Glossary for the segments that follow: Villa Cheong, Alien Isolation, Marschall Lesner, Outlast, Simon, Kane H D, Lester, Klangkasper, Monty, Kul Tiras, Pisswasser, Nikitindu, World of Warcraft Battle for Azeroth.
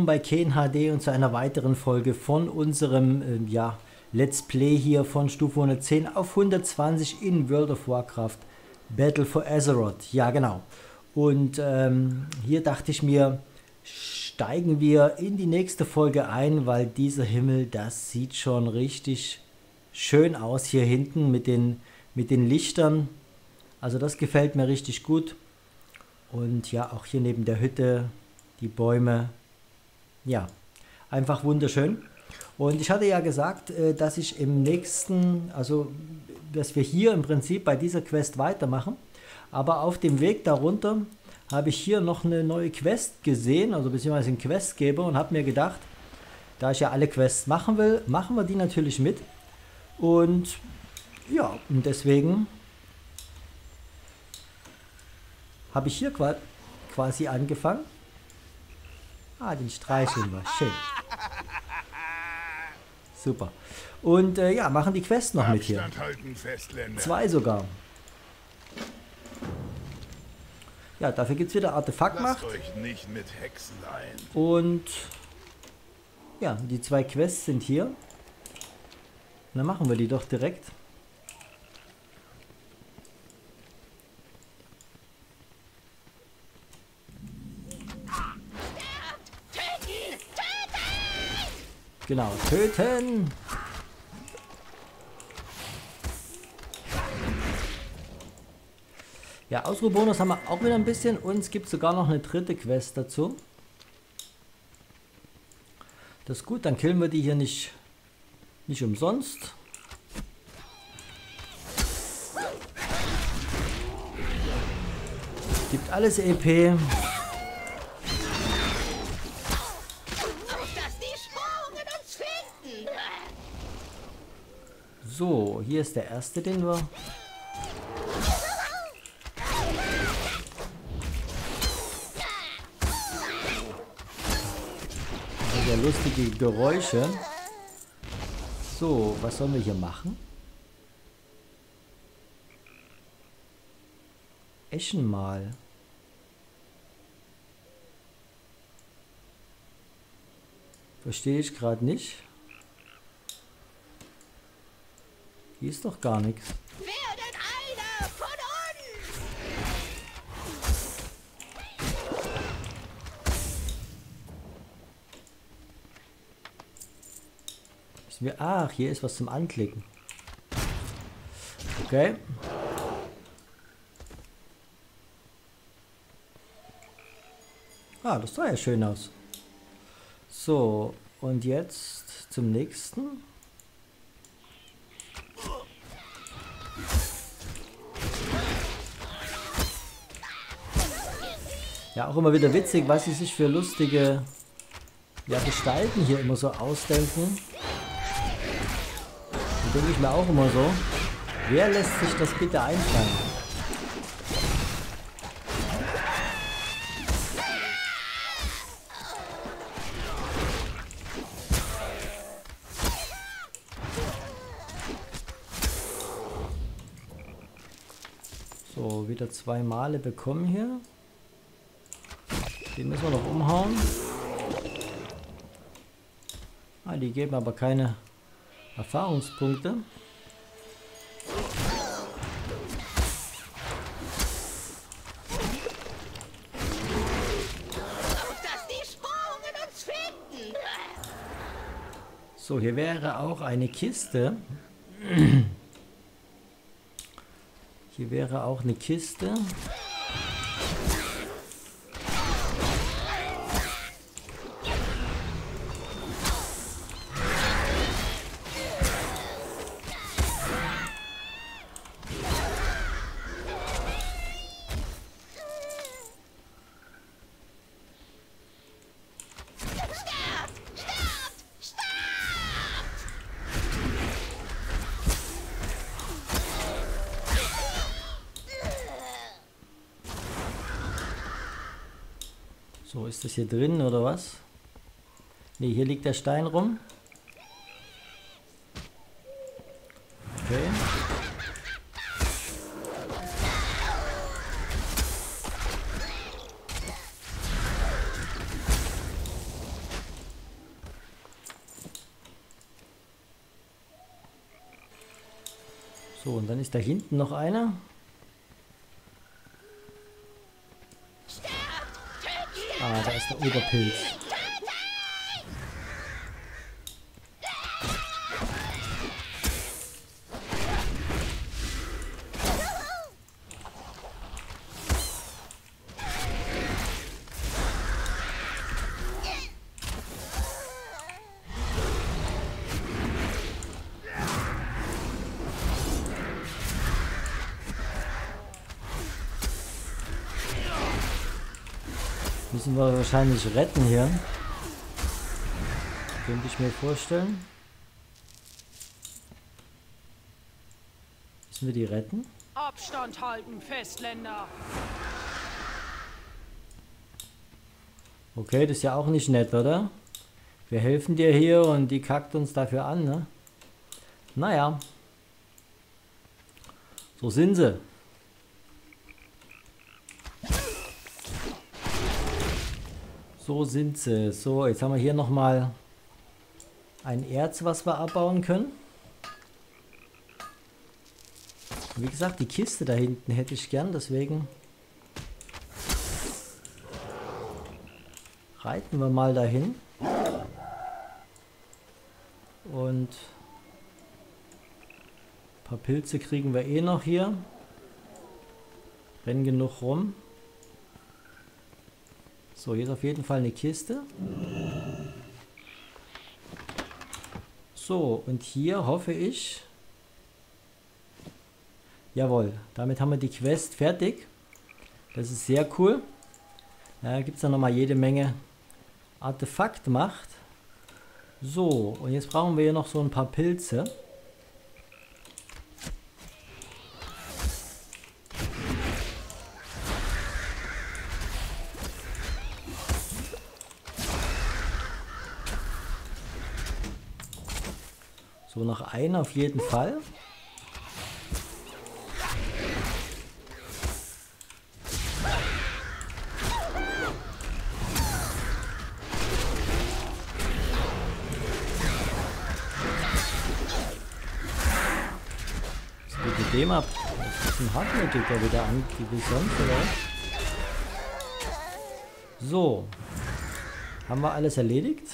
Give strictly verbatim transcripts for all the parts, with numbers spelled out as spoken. willkommen bei Kane H D und zu einer weiteren Folge von unserem ähm, ja, Let's Play hier von Stufe hundertzehn auf hundertzwanzig in World of Warcraft Battle for Azeroth. Ja, genau. Und ähm, hier dachte ich mir, steigen wir in die nächste Folge ein, weil dieser Himmel, das sieht schon richtig schön aus hier hinten mit den, mit den Lichtern. Also das gefällt mir richtig gut. Und ja, auch hier neben der Hütte, die Bäume, ja, einfach wunderschön. Und ich hatte ja gesagt, dass ich im nächsten, also dass wir hier im Prinzip bei dieser Quest weitermachen. Aber auf dem Weg darunter habe ich hier noch eine neue Quest gesehen, also beziehungsweise einen Questgeber, und habe mir gedacht, da ich ja alle Quests machen will, machen wir die natürlich mit. Und ja, und deswegen habe ich hier quasi angefangen. Ah, den streicheln wir. Schön. Super. Und äh, ja, machen die Quest noch mit hier. Zwei sogar. Ja, dafür gibt es wieder Artefaktmacht. Und ja, die zwei Quests sind hier. Und dann machen wir die doch direkt. Genau, töten! Ja, Ausruhbonus haben wir auch wieder ein bisschen und es gibt sogar noch eine dritte Quest dazu. Das ist gut, dann killen wir die hier nicht, nicht umsonst. Gibt alles E P. So, hier ist der erste, den wir... Sehr lustige Geräusche. So, was sollen wir hier machen? Eschenmal. Verstehe ich gerade nicht. Hier ist doch gar nichts. Wer denn einer von uns? Müssen wir, ach, hier ist was zum Anklicken. Okay. Ah, das sah ja schön aus. So, und jetzt zum nächsten. Ja, auch immer wieder witzig, was sie sich für lustige, ja, Gestalten hier immer so ausdenken. Da denke ich mir auch immer so, wer lässt sich das bitte einfallen? So, wieder zwei Male bekommen hier. Die müssen wir noch umhauen. Ah, die geben aber keine Erfahrungspunkte. So, hier wäre auch eine Kiste. Hier wäre auch eine Kiste. So, ist das hier drin oder was? Ne, hier liegt der Stein rum. Okay. So, und dann ist da hinten noch einer. Ah, da ist der Oberpilz. Müssen wir wahrscheinlich retten hier. Könnte ich mir vorstellen. Müssen wir die retten? Abstand halten, Festländer! Okay, das ist ja auch nicht nett, oder? Wir helfen dir hier und die kackt uns dafür an, ne? Naja. So sind sie. So sind sie. So, jetzt haben wir hier nochmal ein Erz, was wir abbauen können. Wie gesagt, die Kiste da hinten hätte ich gern, deswegen reiten wir mal dahin. Und ein paar Pilze kriegen wir eh noch hier. Rennen genug rum. So, hier ist auf jeden Fall eine Kiste. So, und hier hoffe ich... Jawohl, damit haben wir die Quest fertig. Das ist sehr cool. Da gibt es dann nochmal jede Menge Artefaktmacht. So, und jetzt brauchen wir hier noch so ein paar Pilze. So, noch einen auf jeden Fall. Was geht mit dem ab? Das ist ein Hartnäckiger wieder an, wie sonst, oder? So. Haben wir alles erledigt?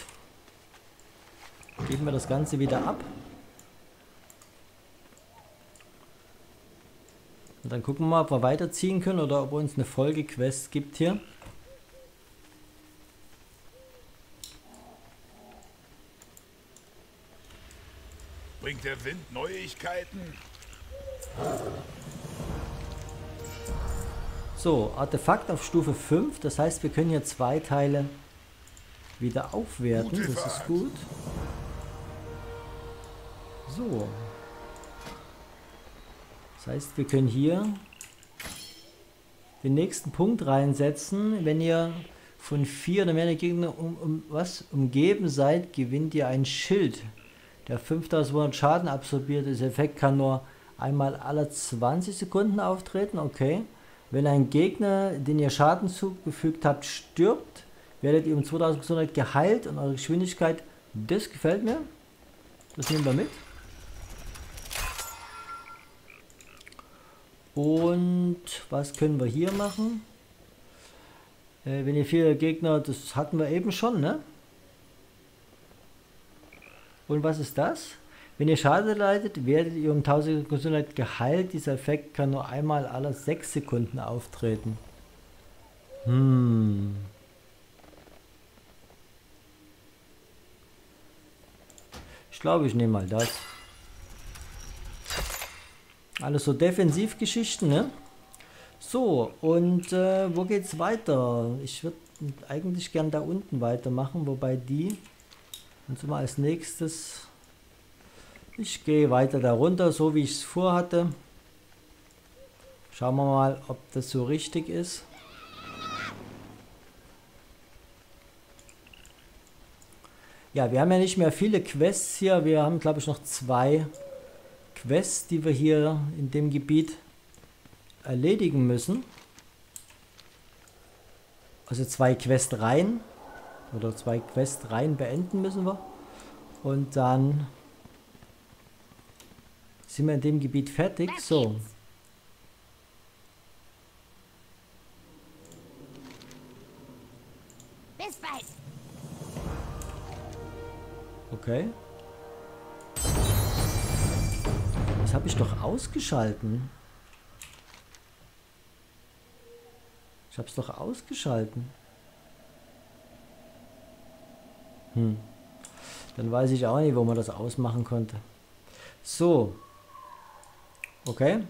Geben wir das Ganze wieder ab. Und dann gucken wir mal, ob wir weiterziehen können oder ob uns eine Folgequest gibt hier. Bringt der Wind Neuigkeiten? So, Artefakt auf Stufe fünf. Das heißt, wir können hier zwei Teile wieder aufwerten. Das ist gut. So. Das heißt, wir können hier den nächsten Punkt reinsetzen. Wenn ihr von vier oder mehr Gegner um, um, was umgeben seid, gewinnt ihr ein Schild. Der fünftausendzweihundert Schaden absorbiert. Das Effekt kann nur einmal alle zwanzig Sekunden auftreten. Okay. Wenn ein Gegner, den ihr Schaden zugefügt habt, stirbt, werdet ihr um zweitausendsechshundert geheilt und eure Geschwindigkeit. Das gefällt mir. Das nehmen wir mit. Und was können wir hier machen? Äh, wenn ihr vier Gegner, das hatten wir eben schon, ne? Und was ist das? Wenn ihr Schaden leidet, werdet ihr um tausend Sekunden geheilt. Dieser Effekt kann nur einmal alle sechs Sekunden auftreten. Hm. Ich glaube, ich nehme mal das. Alles so Defensivgeschichten, ne? So, und äh, wo geht's weiter? Ich würde eigentlich gern da unten weitermachen, wobei die und so mal als nächstes. Ich gehe weiter da runter, so wie ich es vorhatte. Schauen wir mal, ob das so richtig ist. Ja, wir haben ja nicht mehr viele Quests hier. Wir haben, glaube ich, noch zwei Quests, die wir hier in dem Gebiet erledigen müssen. Also zwei Questreihen oder zwei Questreihen beenden müssen wir. Und dann Sind wir in dem Gebiet fertig? So. Okay. Das habe ich doch ausgeschalten. Ich habe es doch ausgeschalten. Hm. Dann weiß ich auch nicht, wo man das ausmachen konnte. So. Okay.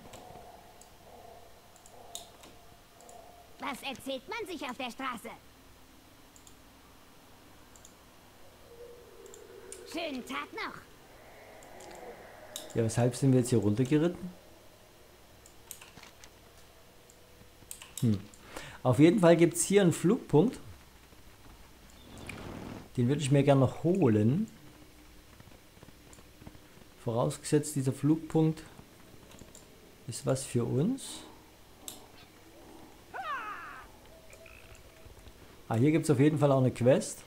Was erzählt man sich auf der Straße? Schönen Tag noch. Ja, weshalb sind wir jetzt hier runtergeritten? Hm. Auf jeden Fall gibt es hier einen Flugpunkt. Den würde ich mir gerne noch holen. Vorausgesetzt, dieser Flugpunkt ist was für uns. Ah, hier gibt es auf jeden Fall auch eine Quest.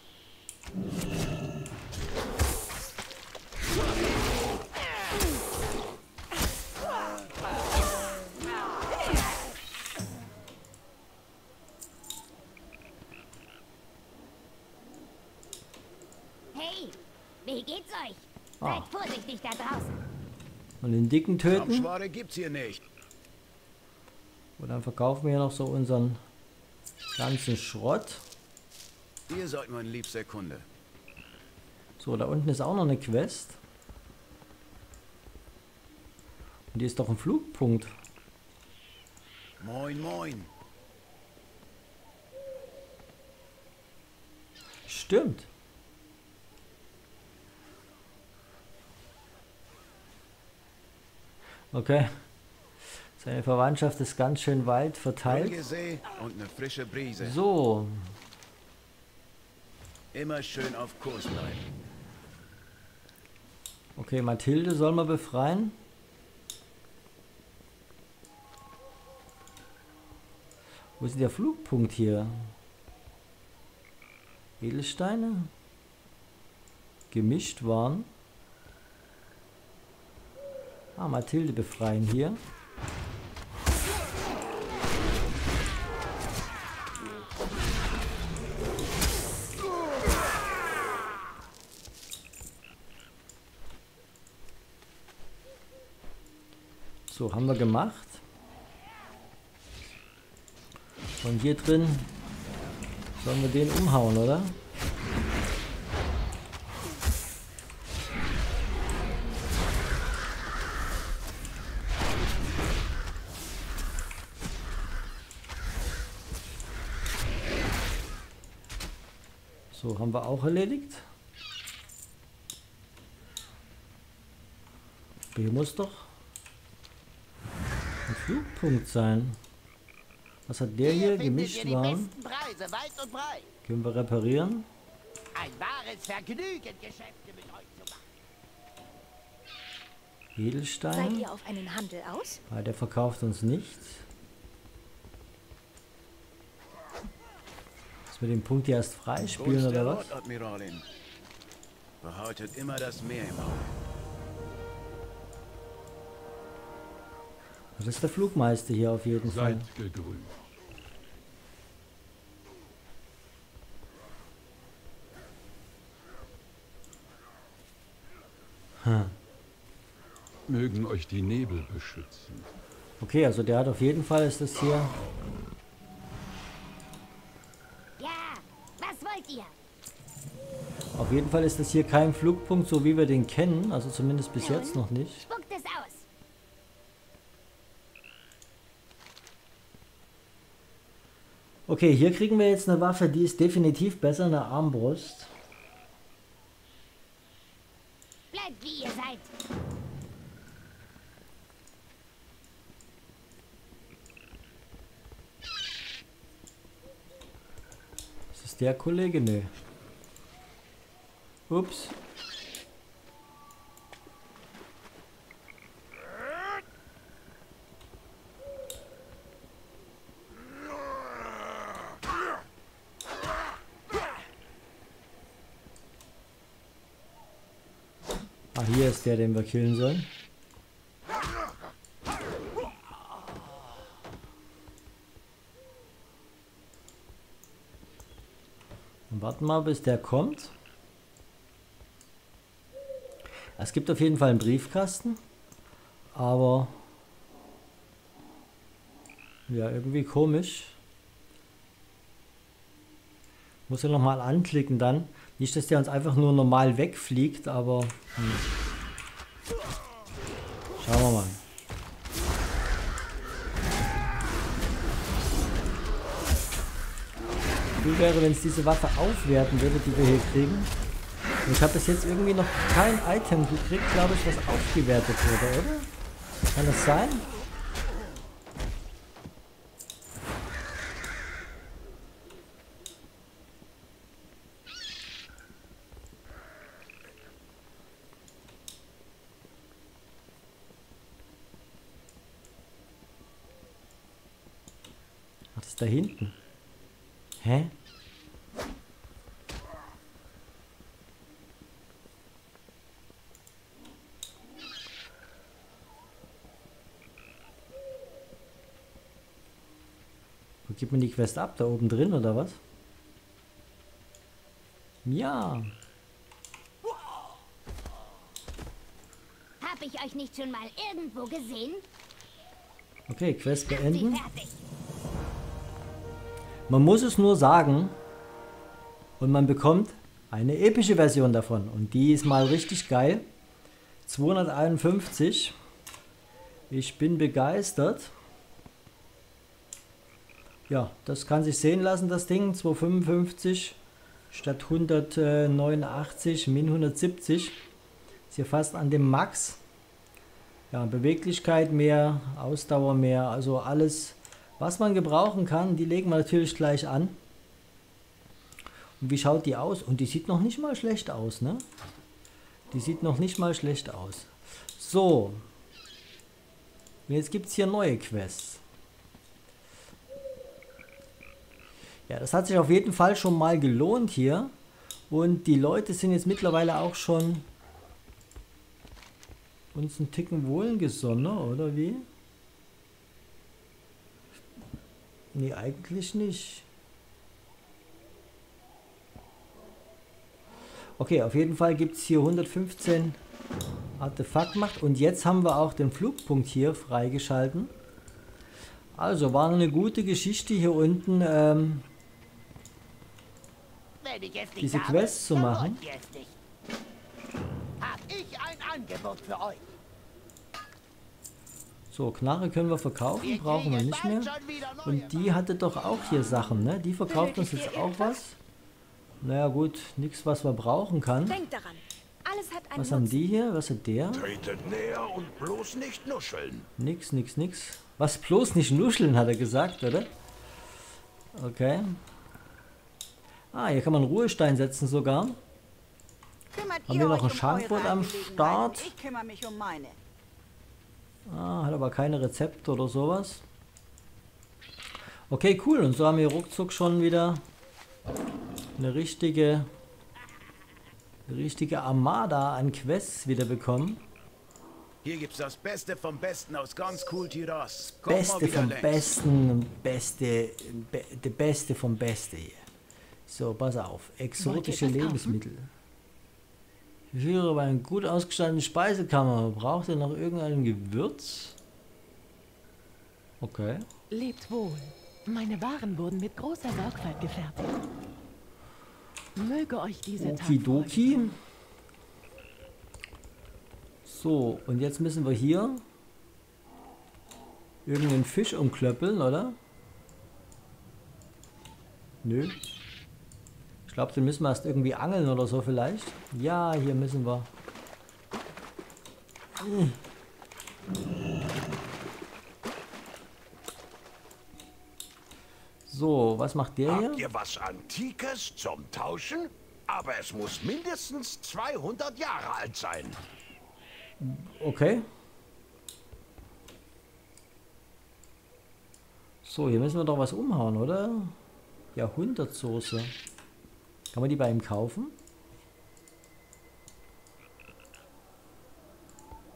Den dicken töten. Gibt's hier nicht. Und dann verkaufen wir noch so unseren ganzen Schrott. Ihr seid mein liebster Kunde. So, da unten ist auch noch eine Quest. Und hier ist doch ein Flugpunkt. Moin, moin. Stimmt. Okay. Seine Verwandtschaft ist ganz schön weit verteilt. Und eine frische Brise. So. Immer schön auf Kurs bleiben. Okay, Mathilde soll man befreien. Wo ist denn der Flugpunkt hier? Edelsteine? Gemischt waren. Ah, Mathilde befreien hier. So, haben wir gemacht. Und hier drin sollen wir den umhauen, oder? So, haben wir auch erledigt. Hier muss doch ein Flugpunkt sein. Was hat der hier? Gemischt waren. Können wir reparieren. Ein wahres Vergnügen, Geschäfte mit euch zu machen. Edelstein. Seid ihr auf einen Handel aus? Ah, der verkauft uns nichts. Mit dem Punkt hier erst freispielen oder was? Behaltet immer das Meer im Auge. Das ist der Flugmeister hier auf jeden Fall. Seid gegrüßt. Hm. Mögen euch die Nebel beschützen. Okay, also der hat auf jeden Fall, ist das hier. Auf jeden Fall ist das hier kein Flugpunkt, so wie wir den kennen, also zumindest bis jetzt noch nicht. Spuckt es aus. Okay, hier kriegen wir jetzt eine Waffe, die ist definitiv besser, eine Armbrust. Bleibt wie ihr seid. Ist das der Kollege? Nö. Ups. Ah, hier ist der, den wir killen sollen. Warten mal, bis der kommt. Es gibt auf jeden Fall einen Briefkasten, aber ja, irgendwie komisch. Muss ja nochmal anklicken dann. Nicht, dass der uns einfach nur normal wegfliegt, aber hm. Schauen wir mal. Wie wäre, wenn es diese Waffe aufwerten würde, die wir hier kriegen? Und ich habe bis jetzt irgendwie noch kein Item gekriegt, glaube ich, was aufgewertet wurde, oder? Kann das sein? Was ist da hinten? Hä? Wo gibt man die Quest ab? Da oben drin oder was? Ja. Hab ich euch nicht schon mal irgendwo gesehen? Okay, Quest beenden. Man muss es nur sagen und man bekommt eine epische Version davon. Und die ist mal richtig geil. zweihunderteinundfünfzig. Ich bin begeistert. Ja, das kann sich sehen lassen, das Ding. zweihundertfünfundfünfzig statt hundertneunundachtzig, min hundertsiebzig. Ist hier fast an dem Max. Ja, Beweglichkeit mehr, Ausdauer mehr, also alles... Was man gebrauchen kann, die legen wir natürlich gleich an. Und wie schaut die aus? Und die sieht noch nicht mal schlecht aus, ne? Die sieht noch nicht mal schlecht aus. So. Und jetzt gibt es hier neue Quests. Ja, das hat sich auf jeden Fall schon mal gelohnt hier. Und die Leute sind jetzt mittlerweile auch schon uns einen Ticken wohlgesonnen, oder wie? Nee, eigentlich nicht. Okay, auf jeden Fall gibt es hier hundertfünfzehn Artefaktmacht. Und jetzt haben wir auch den Flugpunkt hier freigeschalten. Also, war eine gute Geschichte hier unten, ähm, diese Quest zu machen. Hab ich ein Angebot für euch. So, Knarre können wir verkaufen, brauchen wir nicht mehr. Und die hatte doch auch hier Sachen, ne? Die verkauft uns jetzt auch was. Naja gut, nichts, was wir brauchen kann. Was haben die hier? Was hat der? Nix, nix, nix. Was bloß nicht nuscheln, hat er gesagt, oder? Okay. Ah, hier kann man einen Ruhestein setzen sogar. Haben wir noch ein Schankboot am Start? Ich kümmere mich um meine. Ah, hat aber keine Rezepte oder sowas. Okay, cool. Und so haben wir ruckzuck schon wieder eine richtige, eine richtige Armada an Quests wieder bekommen. Hier gibt's das Beste vom Besten aus ganz Kul Tiras. Beste vom Besten, Beste, be, de Beste vom Beste hier. So, pass auf. Exotische Lebensmittel. Ich höre bei einer gut ausgestatteten Speisekammer. Braucht ihr noch irgendein Gewürz? Okay. Lebt wohl. Meine Waren wurden mit großer Sorgfalt gefertigt. Möge euch diese Tag freuen. So, und jetzt müssen wir hier irgendeinen Fisch umklöppeln, oder? Nö. Ich glaube, den müssen wir erst irgendwie angeln oder so vielleicht. Ja, hier müssen wir. So, was macht der hier? Habt ihr was Antikes zum Tauschen? Aber es muss mindestens zweihundert Jahre alt sein. Okay. So, hier müssen wir doch was umhauen, oder? Jahrhundertsoße. Kann man die bei ihm kaufen?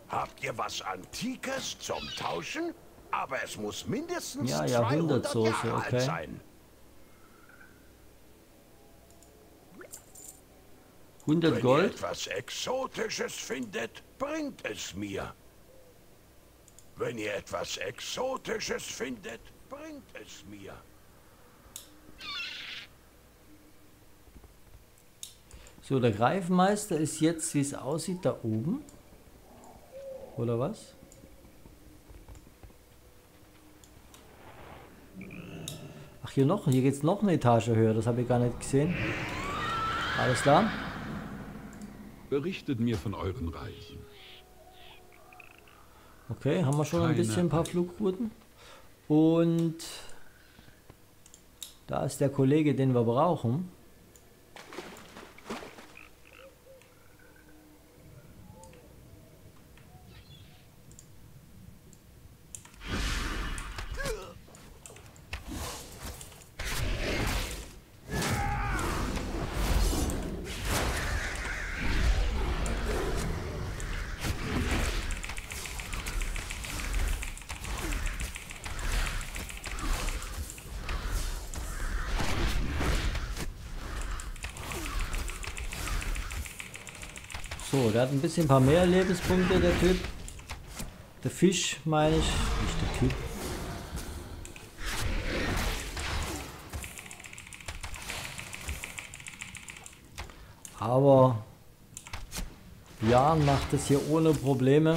Habt ihr was Antikes zum Tauschen? Aber es muss mindestens ja, zweihundert Jahre alt sein. hundert Gold. Wenn ihr etwas Exotisches findet, bringt es mir. Wenn ihr etwas Exotisches findet, bringt es mir. So, der Greifenmeister ist jetzt, wie es aussieht, da oben. Oder was? Ach, hier noch. Hier geht es noch eine Etage höher. Das habe ich gar nicht gesehen. Alles klar. Berichtet mir von euren Reichen. Okay, haben wir schon ein bisschen ein paar Flugrouten. Und da ist der Kollege, den wir brauchen. So, der hat ein bisschen ein paar mehr Lebenspunkte, der Typ. Der Fisch, meine ich. Nicht der Typ. Aber Jan macht es hier ohne Probleme.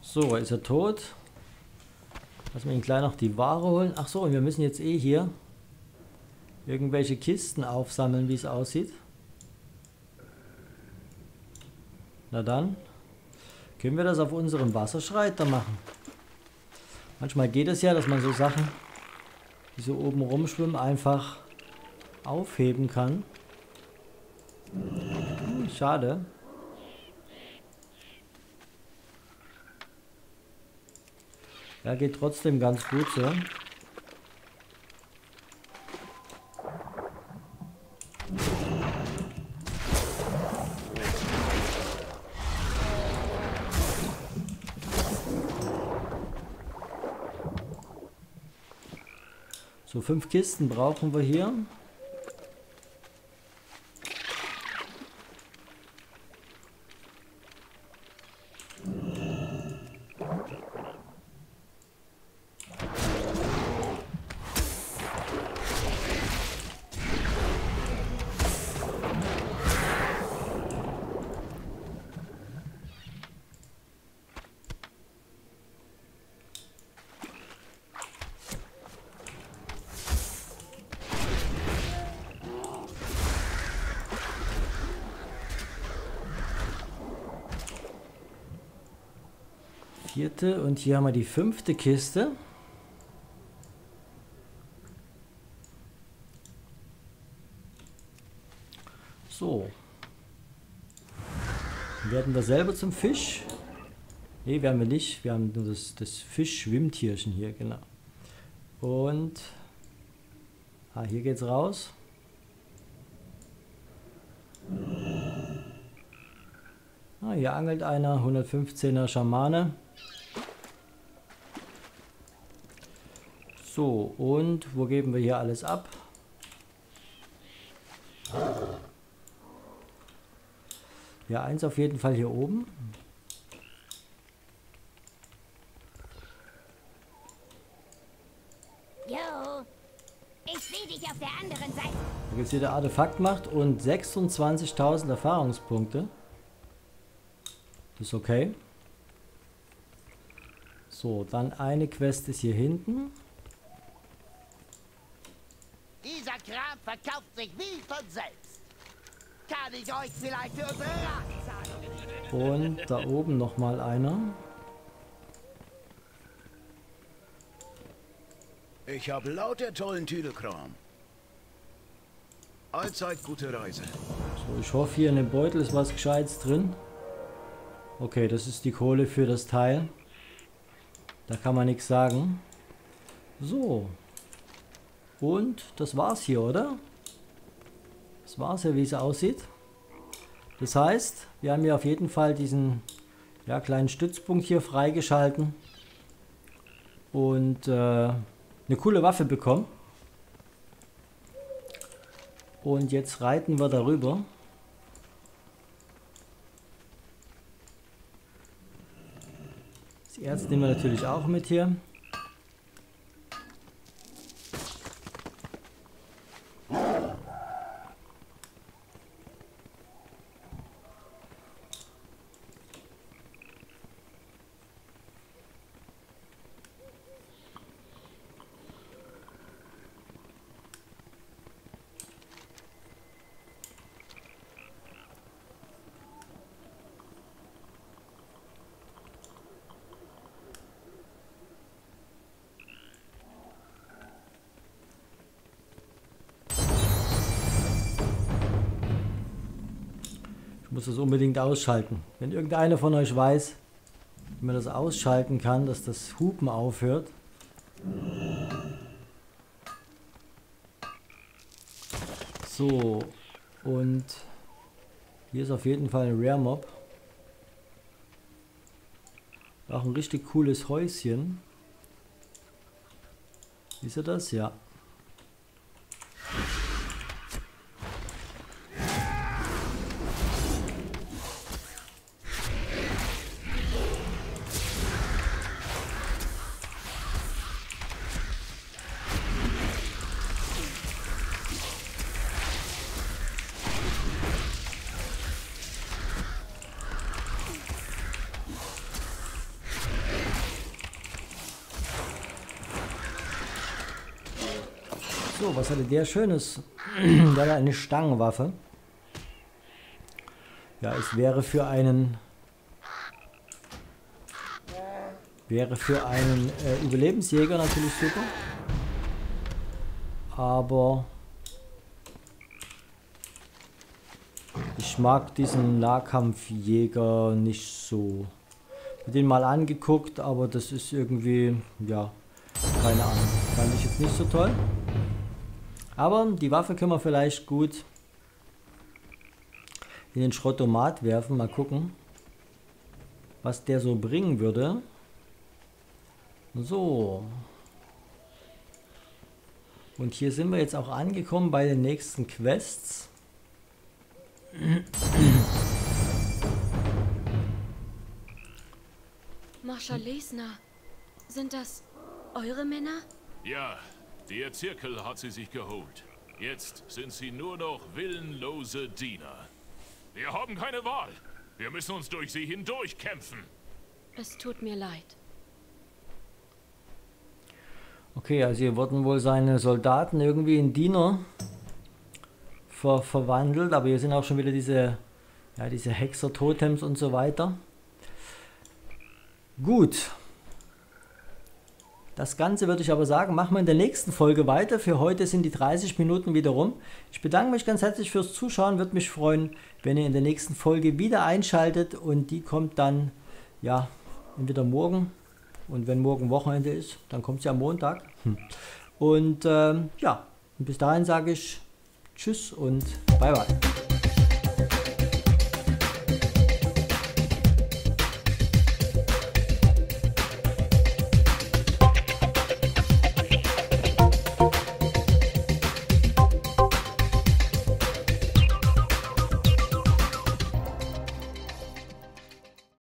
So, ist er tot. Lass mir ihn gleich noch die Ware holen. Ach so, und wir müssen jetzt eh hier irgendwelche Kisten aufsammeln, wie es aussieht. Na dann, können wir das auf unserem Wasserschreiter machen. Manchmal geht es ja, dass man so Sachen, die so oben rumschwimmen, einfach aufheben kann. Hm, schade. Ja, geht trotzdem ganz gut, ja. So, fünf Kisten brauchen wir hier. Und hier haben wir die fünfte Kiste. So. Werden wir selber zum Fisch? Ne, werden wir nicht. Wir haben nur das, das Fischschwimmtierchen hier, genau. Und ah, hier geht's raus. Ah, hier angelt einer, hundertfünfzehner Schamane. So, und wo geben wir hier alles ab? Ja, eins auf jeden Fall hier oben. Jo, ich sehe dich auf der anderen Seite. Da gibt es hier der Artefakt macht und sechsundzwanzigtausend Erfahrungspunkte. Das ist okay. So, dann eine Quest ist hier hinten. Grab verkauft sich wie von selbst. Kann ich euch vielleicht für unsere Raten zahlen? Und da oben nochmal einer. Ich habe lauter tollen Tüdelkram. Allzeit gute Reise. So, ich hoffe, hier in dem Beutel ist was Gescheites drin. Okay, das ist die Kohle für das Teil. Da kann man nichts sagen. So. Und das war's hier, oder? Das war's ja, wie es aussieht. Das heißt, wir haben hier auf jeden Fall diesen ja, kleinen Stützpunkt hier freigeschalten. Und äh, eine coole Waffe bekommen. Und jetzt reiten wir darüber. Das Erz nehmen wir natürlich auch mit hier. Muss es unbedingt ausschalten. Wenn irgendeiner von euch weiß, wie man das ausschalten kann, dass das Hupen aufhört. So, und hier ist auf jeden Fall ein Rare Mob. Auch ein richtig cooles Häuschen. Ist er das? Ja. So, was hatte der Schönes? Der hat eine Stangenwaffe. Ja, es wäre für einen wäre für einen äh, Überlebensjäger natürlich super. Aber ich mag diesen Nahkampfjäger nicht so. Ich habe den mal angeguckt, aber das ist irgendwie, ja, keine Ahnung. Fand ich jetzt nicht so toll. Aber die Waffe können wir vielleicht gut in den Schrottomat werfen. Mal gucken, was der so bringen würde. So. Und hier sind wir jetzt auch angekommen bei den nächsten Quests. Marschall Lesner, sind das eure Männer? Ja. Der Zirkel hat sie sich geholt. Jetzt sind sie nur noch willenlose Diener. Wir haben keine Wahl. Wir müssen uns durch sie hindurch kämpfen. Es tut mir leid. Okay, also hier wurden wohl seine Soldaten irgendwie in Diener ver verwandelt. Aber hier sind auch schon wieder diese, ja, diese Hexer-Totems und so weiter. Gut. Das Ganze würde ich aber sagen, machen wir in der nächsten Folge weiter. Für heute sind die dreißig Minuten wieder rum. Ich bedanke mich ganz herzlich fürs Zuschauen. Würde mich freuen, wenn ihr in der nächsten Folge wieder einschaltet. Und die kommt dann, ja, entweder morgen. Und wenn morgen Wochenende ist, dann kommt sie am Montag. Und ähm, ja, und bis dahin sage ich Tschüss und Bye Bye.